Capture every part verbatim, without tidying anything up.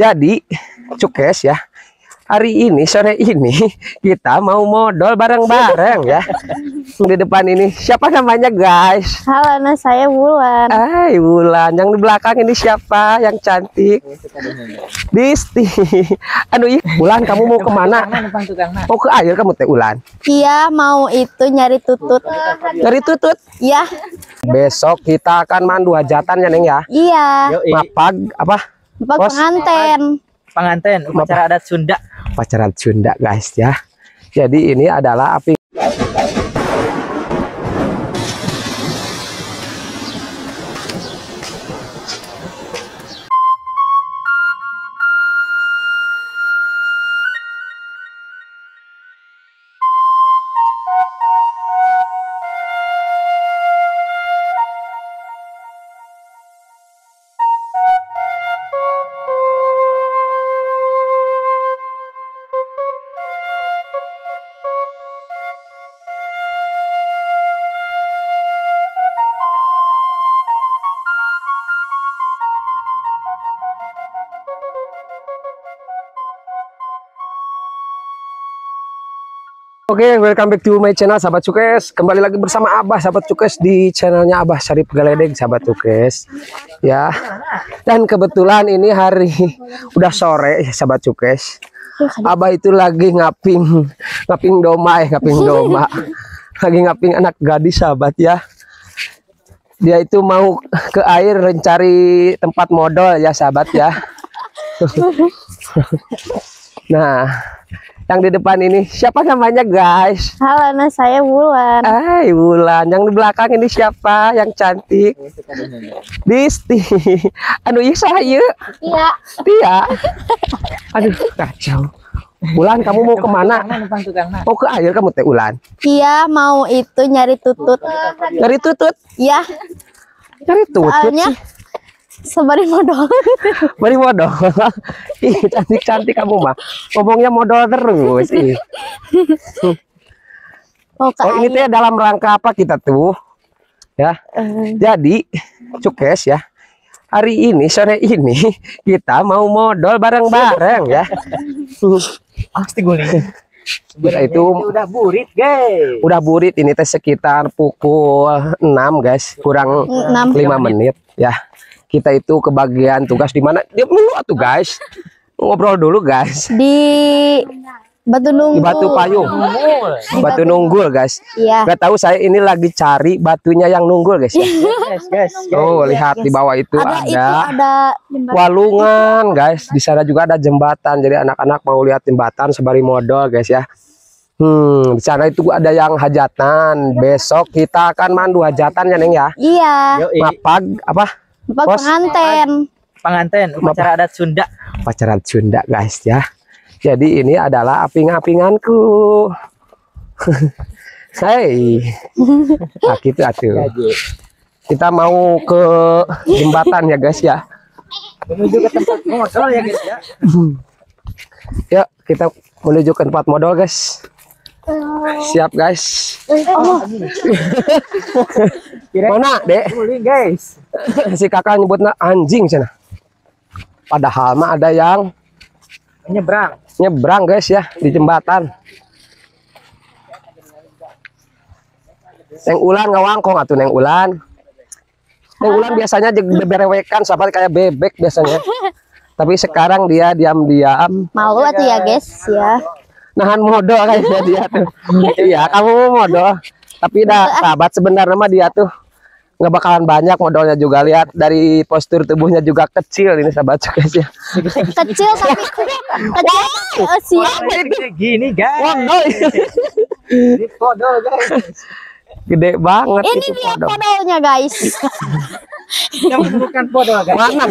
Jadi Cukes ya, hari ini sore ini kita mau modal bareng-bareng ya. Di depan ini siapa namanya guys? Halo, nama saya Wulan. Hai Wulan, yang di belakang ini siapa yang cantik? Disti. Aduh Wulan, kamu mau kemana? Mau ke air kamu teh Wulan? Iya, mau itu nyari tutut. Nyari tutut? Iya. Besok kita akan mandu hajatan ya Neng ya? Iya. Mapag apa? Mapag penganten. Penganten, upacara adat Sunda. Upacara adat Sunda guys ya. Jadi ini adalah api. Oke, okay, welcome back to my channel sahabat Cukes. Kembali lagi bersama Abah sahabat Cukes di channelnya Abah Sarip Galedeng sahabat Cukes ya. Dan kebetulan ini hari udah sore sahabat Cukes. Abah itu lagi ngaping ngaping doma eh ngaping doma lagi ngaping anak gadis sahabat ya. Dia itu mau ke air mencari tempat modal ya sahabat ya. Nah, yang di depan ini siapa namanya guys? Halo, nama saya Wulan. Hai Wulan, yang di belakang ini siapa yang cantik? Disti. Aduh iya salah iya. Iya. Iya. Aduh kacau. Wulan, kamu mau kemana? Mau ke air kamu teh Wulan? Iya, mau itu nyari tutut. Nyari tutut? Iya. Nyari tutut. Soalnya sebari modal, bari modal. Ih, cantik-cantik kamu mah. Ngomongnya modal terus. Ih. Oh, oh ini teh dalam rangka apa kita tuh? Ya. Uh. Jadi Cukes ya. Hari ini sore ini kita mau modal bareng-bareng ya. Pasti gue nih. Itu udah burit guys. Udah burit ini teh sekitar pukul enam guys, kurang enam. lima menit ya. Kita itu kebagian tugas di mana? Dia mulu atuh guys. Ngobrol dulu guys. Di Batu Nunggul. Di Batu Payung. Batu Nunggul guys. Iya. Gak tahu saya ini lagi cari batunya yang nunggul guys. Ya. Yes, yes, yes, oh, yes, lihat yes. Di bawah itu ada, ada, itu ada walungan guys. Di sana juga ada jembatan. Jadi anak-anak mau lihat jembatan sebari modal guys ya. Hmm, di sana itu ada yang hajatan. Besok kita akan mandu hajatan ya Neng ya. Iya. Mapag apa? Penganten. Penganten, upacara adat Sunda. Upacara adat Sunda, guys ya. Jadi ini adalah aping-apinganku. Hai. Nah, gitu atuh. Kita mau ke jembatan ya, guys ya. Menuju ke tempat modal ya, guys ya. Yuk, kita menuju ke tempat modal, guys. Siap, guys. Oh. Mana, Dek? Guys. Si kakak nyebutnya anjing sana. Padahal mah ada yang nyebrang. Nyebrang, guys ya, di jembatan. Neng Ulan ngawangkong atuh Neng Ulan. Neng Ulan biasanya beberewekan sahabat kayak bebek biasanya. Tapi sekarang dia diam-diam. Malu atuh ya, guys ya. Nahan modal kayaknya dia tuh. Iya, kamu modal. Tapi dah sahabat sebenarnya mah dia tuh nggak bakalan banyak modalnya juga, lihat dari postur tubuhnya juga kecil ini sahabat Cukes ya. Kecil tapi kecil usia gini guys. Modal. Ini modal guys. Gede banget ini itu modal. Ini modalnya guys. Yang bukan podol guys. Mana?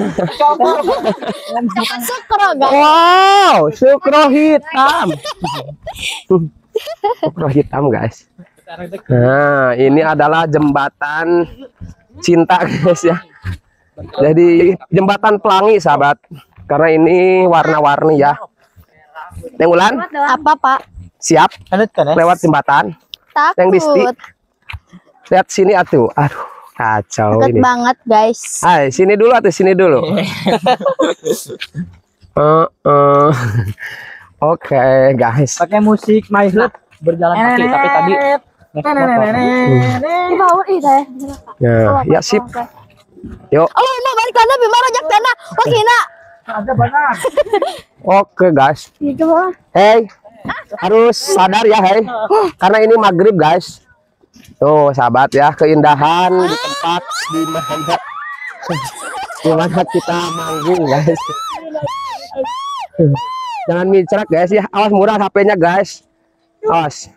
Sukro guys. Wow, sukro hitam. Sukro hitam guys. Nah, ini adalah jembatan cinta guys ya. Jadi jembatan pelangi sahabat. Karena ini warna-warni ya. Neng Wulan? Apa Pak? Siap. Lewat jembatan. Takut. Neng Disti. Lihat sini atuh. Aduh. Kacau. Deket ini banget guys. Hai, sini dulu atau sini dulu. Uh, uh. Oke okay, guys. Pakai musik My Love berjalan kaki, tapi tadi ya, ya sip. Yo. Oke guys. Hey, harus sadar ya, hey. Karena ini maghrib guys. Tuh sahabat ya, keindahan di tempat di mana, di mana kita manggung guys. Jangan micrak guys ya, awas murah H P-nya guys. Awas.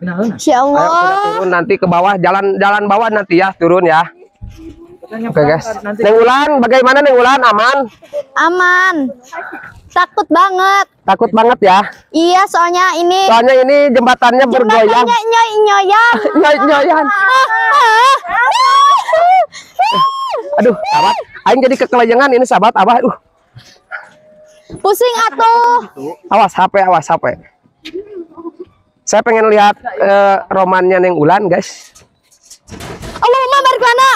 Insya Allah. Ayo, kita turun nanti ke bawah, jalan-jalan bawah nanti ya, turun ya. Oke guys. Neng Wulan, bagaimana Neng Wulan? Aman? Aman. Takut banget. Takut banget ya? Iya, soalnya ini. Soalnya ini jembatannya bergoyang. Nyoy-nyoyan. Nyoy-nyoyan. Aduh, sahabat. Aing jadi kekelayangan ini sahabat, Abah. Uh. Pusing atuh. Awas H P, awas H P. Saya pengen lihat uh, romannya Neng Wulan, guys. Allahumma barik lana.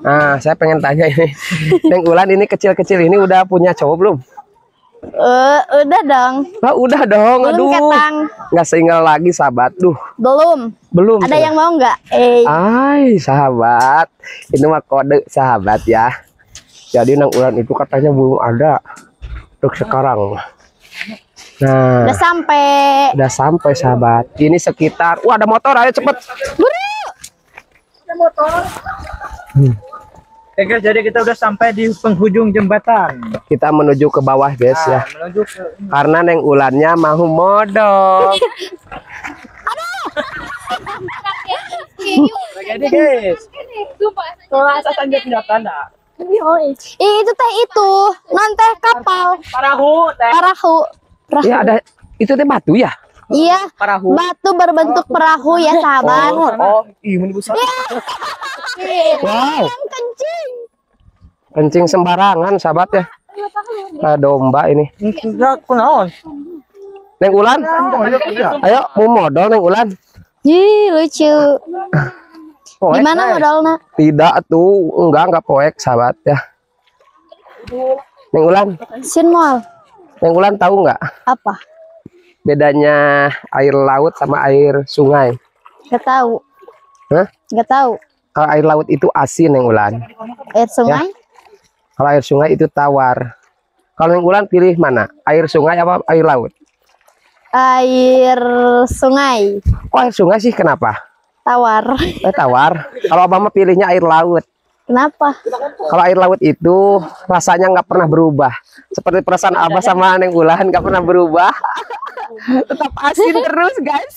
Nah, saya pengen tanya ini. Neng Wulan ini kecil-kecil ini udah punya cowok belum? Uh, udah dong. Nah, udah dong. Belum. Aduh. Nggak single lagi, sahabat. Duh. Belum. Belum. Ada sahabat yang mau nggak? Eh. Ay, sahabat. Ini mah kode sahabat ya. Jadi Neng Wulan itu katanya belum ada untuk sekarang. Nah, udah sampai, udah sampai sahabat. Ini sekitar, wah ada motor, ayo cepet. Buru. Ada motor. Hmm. Oke guys, jadi kita udah sampai di penghujung jembatan. Kita menuju ke bawah guys nah, ya. Menuju ke... Karena Neng Wulannya mau modal. Aduh. Jadi guys, kelas tanjat jembatan dah. Ih itu teh itu, non teh kapal. Parahu, teh. Parahu. Perahu. Ya ada itu teh batu ya? Iya. Perahu. Batu berbentuk perahu ya sahabat. Oh, oh. Ih, menibus. Wow. Kencing. Kencing sembarangan sahabat ya. Nah, domba ini. Enggak kunaon. Neng Wulan. Ayo mau modal Neng Wulan. Ih, lucu. Gimana modalnya? Tidak tuh, enggak enggak poek sahabat ya. Neng Wulan. Sin mal. Neng Wulan tahu nggak? Apa? Bedanya air laut sama air sungai? Nggak tahu. Hah? Nggak tahu. Kalau air laut itu asin, Neng Wulan. Air sungai? Ya? Kalau air sungai itu tawar. Kalau Neng Wulan pilih mana? Air sungai apa air laut? Air sungai. Kok air sungai sih? Kenapa? Tawar. Eh, tawar. Kalau Abang pilihnya air laut. Kenapa? Kalau air laut itu rasanya nggak pernah berubah. Seperti perasaan Abah sama Neng Wulan nggak pernah berubah. Tetap asin terus, guys.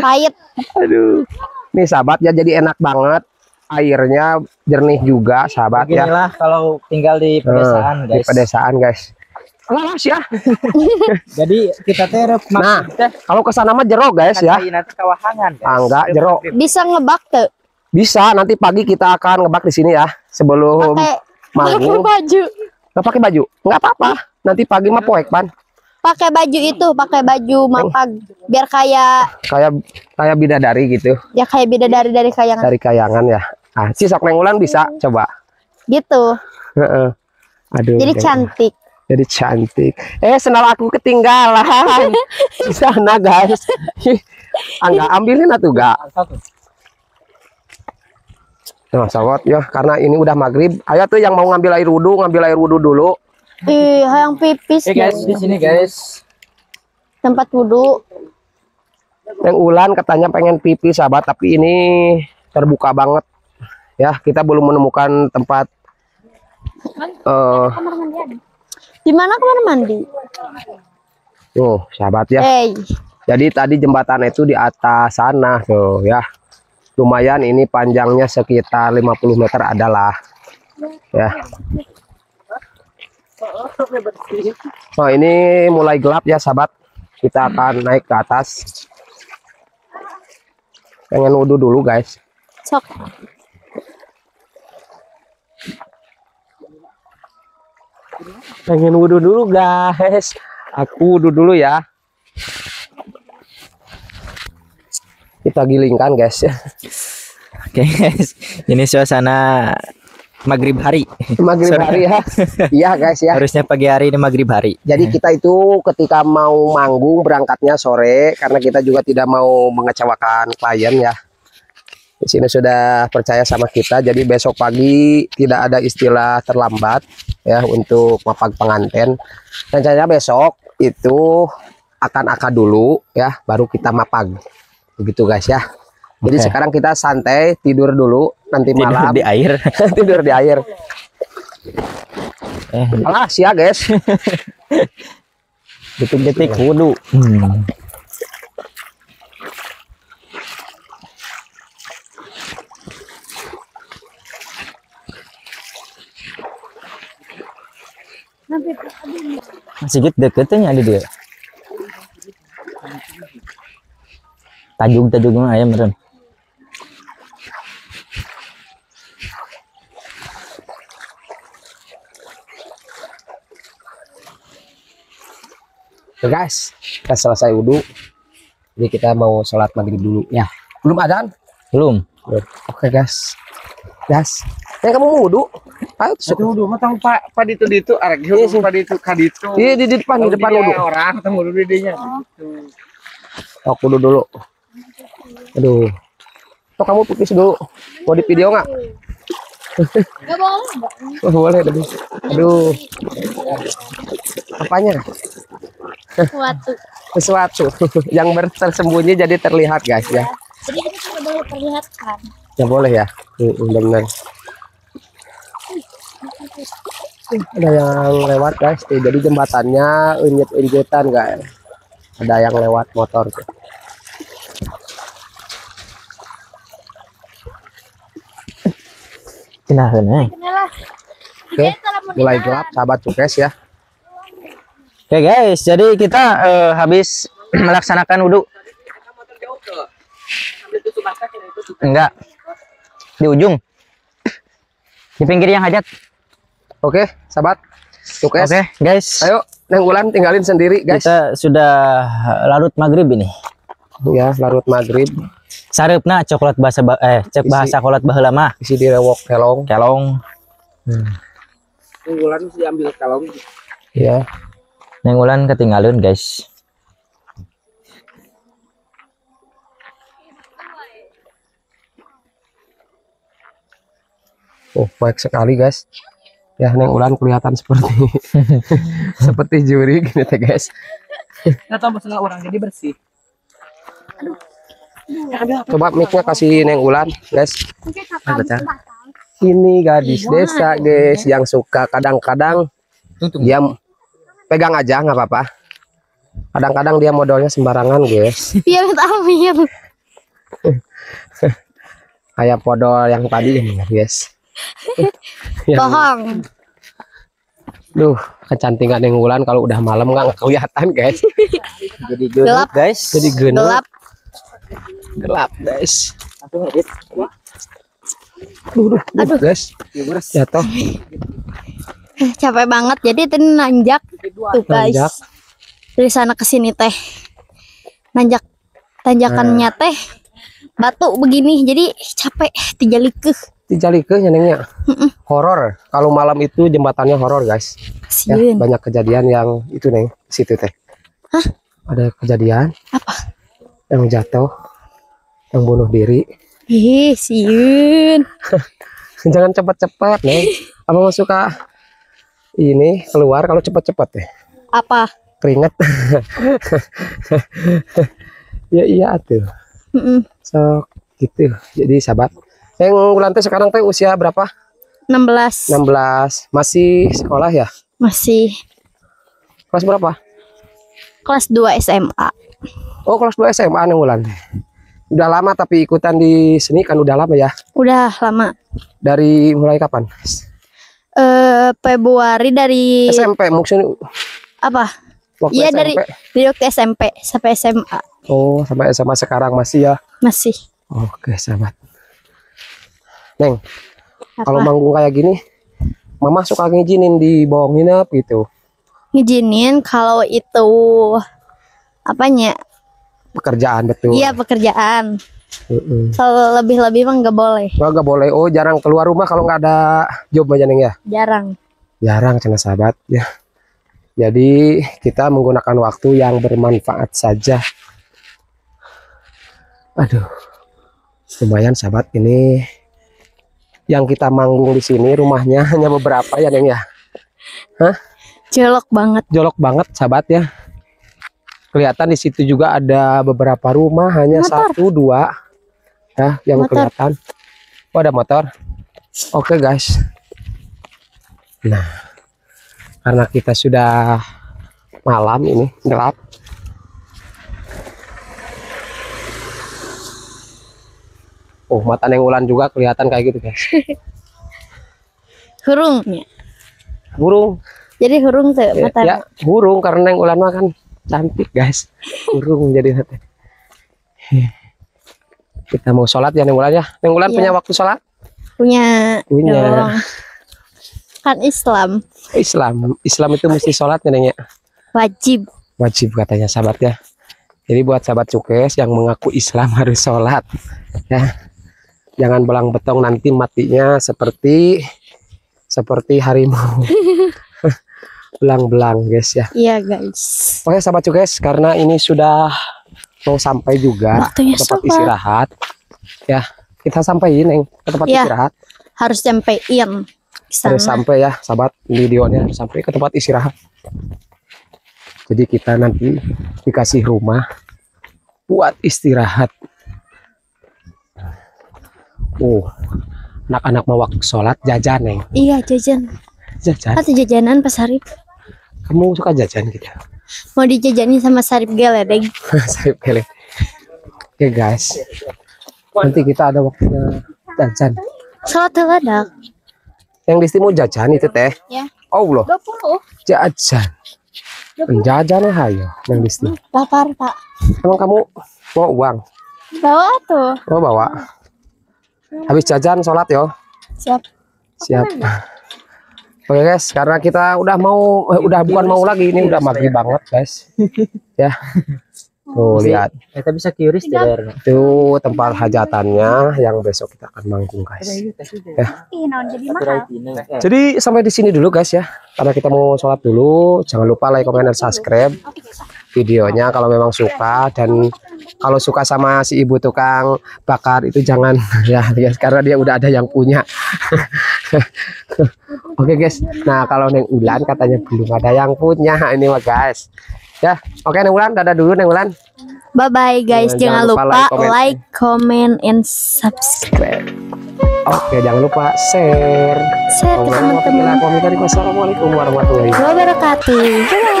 Pahit. Aduh. Nih sahabat ya, jadi enak banget. Airnya jernih juga, sahabat. Beginilah ya. Beginilah kalau tinggal di pedesaan, hmm, guys. Di pedesaan, guys. Alas ya. Jadi kita terap. Nah, kalau ke sana mah jero, guys ya. Nanti kawahangan, guys. Ah, enggak, jero. Bisa ngebak tuh. Bisa nanti pagi kita akan ngebak di sini ya sebelum manggung. Baju nggak pakai baju nggak apa-apa, nanti pagi mah poek pan pakai baju itu, pakai baju mapag biar kayak kayak kayak bidadari gitu ya, kayak bidadari dari kayangan dari kayangan ya. Ah si sok Neng Wulan bisa coba gitu. Aduh, jadi cantik jadi cantik eh sendal aku ketinggalan di sana guys. Angga ambilin atuh gak. Nah, sahabat ya, karena ini udah maghrib. Ayo tuh yang mau ngambil air wudhu, ngambil air wudhu dulu. Ih, yang pipis. Hey guys, di sini guys. Tempat wudhu. Neng Wulan katanya pengen pipis, sahabat, tapi ini terbuka banget. Ya, kita belum menemukan tempat. Uh, di mana kamar mandi? Tuh, sahabat ya. Hey. Jadi tadi jembatan itu di atas sana tuh ya. Lumayan ini panjangnya sekitar lima puluh meter adalah ya. Oh ini mulai gelap ya sahabat, kita akan naik ke atas. Pengen wudhu dulu guys. Sok. Pengen wudhu dulu guys. Aku wudhu dulu ya. Kita gilingkan guys. Oke okay, guys, ini suasana maghrib hari. Maghrib hari ya. Iya guys ya. Harusnya pagi hari, ini maghrib hari. Jadi kita itu ketika mau manggung berangkatnya sore, karena kita juga tidak mau mengecewakan klien ya. Di sini sudah percaya sama kita, jadi besok pagi tidak ada istilah terlambat ya untuk mapag penganten. Rencananya besok itu akan akad dulu ya, baru kita mapag. Begitu guys ya. Jadi okay. Sekarang kita santai, tidur dulu, nanti tidur malam di air. Tidur di air. Eh, alah sia guys. Detik-detik wudu. Hmm. Sedikit deketnya ada dia. Tajuk-tajuk mah ayam meren. Oke guys, kita selesai wudhu. Jadi kita mau sholat maghrib dulu ya. Belum adzan? Belum. Oke guys. Guys, yang kamu mau wudhu? Ayo wudhu, matang Pak, Pak itu di itu arek wudhu, Pak itu kaditu. Iya, di depan, di depan wudhu. Orang ketemu dulu didinya gitu. Aku dulu dulu. Aduh. Toh kamu pipis dulu. Mau di video enggak? Enggak boleh. Boleh, tapi. Aduh. Apanya? Sesuatu. Sesuatu yang tersembunyi jadi terlihat, guys ya. Jadi kita tidak boleh perlihatkan. Ya boleh ya. Benar-benar. Ada yang lewat, guys. Jadi jembatannya unjet-unjetan, guys. Ada yang lewat motor. Nah, ini. Oke, mulai gelap sahabat Cukes ya. Oke guys, jadi kita uh, habis melaksanakan wudhu. Enggak. Di ujung. Di pinggir yang hajat. Oke, sahabat Cukes. Oke, guys. Ayo. Neng Wulan tinggalin sendiri guys. Kita sudah larut maghrib ini. Ya, larut maghrib. Saripna coklat bahasa eh cek bahasa kolat baheula mah. Isi direwok kelong. Kelong. Hmm. Neng Wulan mesti ambil kelong. Ya. Neng Wulan ketinggalan guys. Oh, baik sekali guys. Ya, Neng Wulan kelihatan seperti seperti juri gini teh guys. Nah, tambah setengah orang jadi bersih. Aduh. Coba mic-nya kasih Neng Wulan, guys. Ini gadis desa, guys, yang suka kadang-kadang dia pegang aja nggak apa-apa. Kadang-kadang dia modalnya sembarangan, guys. Iya, amin. Kayak podol yang tadi ini, guys. Bohong. Duh, kecantikan Neng Wulan kalau udah malam nggak kelihatan, guys. Jadi gelap, guys. Jadi gelap. Gelap, guys. Aduh, aduh, aduh, guys. Jatuh. Capek banget. Jadi tadi nanjak tuh, guys. Nanjak. Dari sana ke sini teh. Nanjak tanjakannya nah. Teh batu begini. Jadi capek tijalikeuk. Dijalikeuh nyenengnya. Mm-mm. Horor. Kalau malam itu jembatannya horor, guys. Ya, banyak kejadian yang itu, Neng. Situ teh. Hah? Ada kejadian? Apa? Yang jatuh, yang bunuh diri. Ih, siun. Jangan cepat-cepat, Neng. Abang suka ini keluar kalau cepat-cepat deh. Apa? Keringet. Ya iya atuh. Mm-mm. So, gitu. Jadi sahabat Neng Wulan teh sekarang teh usia berapa? enam belas. enam belas. Masih sekolah ya? Masih. Kelas berapa? Kelas dua S M A. Oh, kelas dua S M A Neng Wulan. Udah lama tapi ikutan di sini kan udah lama ya? Udah lama. Dari mulai kapan? Eh, Februari dari S M P maksudnya. Apa? Iya dari dari waktu S M P sampai S M A. Oh, sampai S M A sekarang masih ya? Masih. Oke, sahabat. Neng, kalau manggung kayak gini, Mama suka ngizinin di bawah nginep gitu. Ngizinin kalau itu apanya? Pekerjaan betul. Iya pekerjaan. Mm-mm. Kalau lebih-lebih mah nggak boleh. Oh, nggak boleh. Oh, jarang keluar rumah kalau nggak ada job aja neng ya. Jarang. Jarang cina sahabat ya. Jadi kita menggunakan waktu yang bermanfaat saja. Aduh, lumayan sahabat ini. Yang kita manggung di sini rumahnya hanya beberapa ya neng ya. Hah? Jolok banget. Jolok banget sahabat ya. Kelihatan di situ juga ada beberapa rumah hanya motor. Satu dua ya yang motor. Kelihatan. Oh, ada motor. Oke okay, guys. Nah, karena kita sudah malam ini gelap. Oh, mata neng Wulan juga kelihatan kayak gitu guys. Hurungnya. Burung. Jadi hurung tuh mata. Ya, burung karena neng Wulan makan cantik guys. Burung jadi hati. Kita mau sholat ya neng Wulan ya. Neng Wulan ya. Punya waktu sholat? Punya. Punya. Dong. Kan Islam. Islam. Islam itu mesti sholat neng ya. Wajib. Wajib katanya sahabat ya. Jadi buat sahabat Cukes yang mengaku Islam harus sholat ya. Jangan belang betong nanti matinya seperti seperti harimau belang-belang guys ya. Iya guys. Oke sahabat Cukes, karena ini sudah mau sampai juga waktunya tempat sholat. Istirahat ya, kita sampaiin neng ke tempat ya, istirahat harus sampaiin harus sampai ya sahabat, videonya harus sampai ke tempat istirahat. Jadi kita nanti dikasih rumah buat istirahat. Oh, anak-anak mau waktu sholat jajan neng. Iya jajan. Jajan. Atau jajanan Pak Sarip. Kamu suka jajan gitu? Mau dijajanin sama Sarif Geledeg. Sarif Geledeg. Oke okay, guys. Nanti kita ada waktunya jajan. Sholat terladak. Yang Disti mau jajan itu teh? Ya. Oh loh. dua puluh. Jajan. Jajan hayo yang Disti. Lapar Pak. Emang kamu mau uang? Bawa tuh. Mau bawa. Habis jajan sholat yo. Siap. Siap. Oke guys, karena kita udah mau eh, udah bukan mau lagi, ini udah maghrib banget guys. Ya. Tuh lihat. Kita bisa kiris tuh tempat hajatannya yang besok kita akan manggung guys. Ya. Jadi sampai di sini dulu guys ya. Karena kita mau sholat dulu, jangan lupa like, comment, dan subscribe videonya kalau memang suka. Dan kalau suka sama si ibu tukang bakar itu jangan ya guys, karena dia udah ada yang punya. Oke okay, guys, nah kalau neng Wulan katanya belum ada yang punya ini mah guys ya. Oke okay, neng Wulan, dadah dulu neng Wulan, bye bye guys. Jangan, jangan lupa, lupa like, comment. like, comment, and subscribe. Oke okay, jangan lupa share share ke teman-teman. Wassalamualaikum warahmatullahi wabarakatuh.